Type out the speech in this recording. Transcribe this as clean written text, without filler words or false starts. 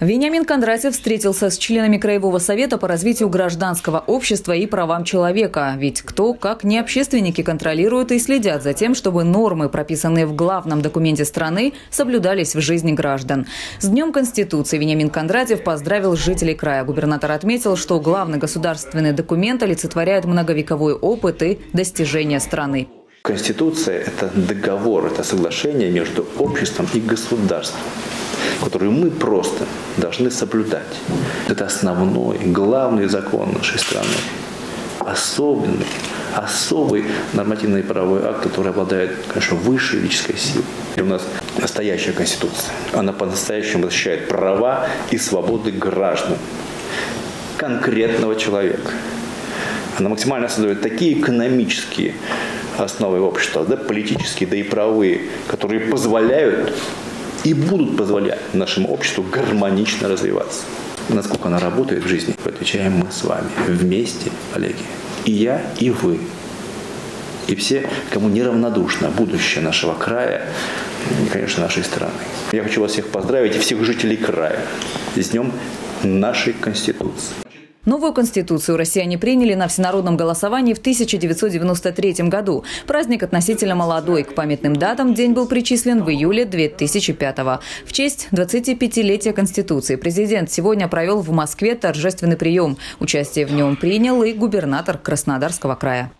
Вениамин Кондратьев встретился с членами Краевого совета по развитию гражданского общества и правам человека. Ведь кто, как не общественники, контролируют и следят за тем, чтобы нормы, прописанные в главном документе страны, соблюдались в жизни граждан. С Днем Конституции Вениамин Кондратьев поздравил жителей края. Губернатор отметил, что главный государственный документ олицетворяет многовековой опыт и достижения страны. Конституция – это договор, это соглашение между обществом и государством, которую мы просто должны соблюдать. Это основной, главный закон нашей страны. Особый нормативный правовой акт, который обладает, конечно, высшей юридической силой. И у нас настоящая Конституция. Она по-настоящему защищает права и свободы граждан, конкретного человека. Она максимально создает такие экономические основы общества, политические, и правовые, которые позволяют и будут позволять нашему обществу гармонично развиваться. Насколько она работает в жизни, отвечаем мы с вами вместе, коллеги. И я, и вы, и все, кому неравнодушно будущее нашего края и, конечно, нашей страны. Я хочу вас всех поздравить, всех жителей края, с Днем нашей Конституции. Новую конституцию россияне приняли на всенародном голосовании в 1993 году. Праздник относительно молодой. К памятным датам день был причислен в июле 2005-го. В честь 25-летия Конституции президент сегодня провел в Москве торжественный прием. Участие в нем принял и губернатор Краснодарского края.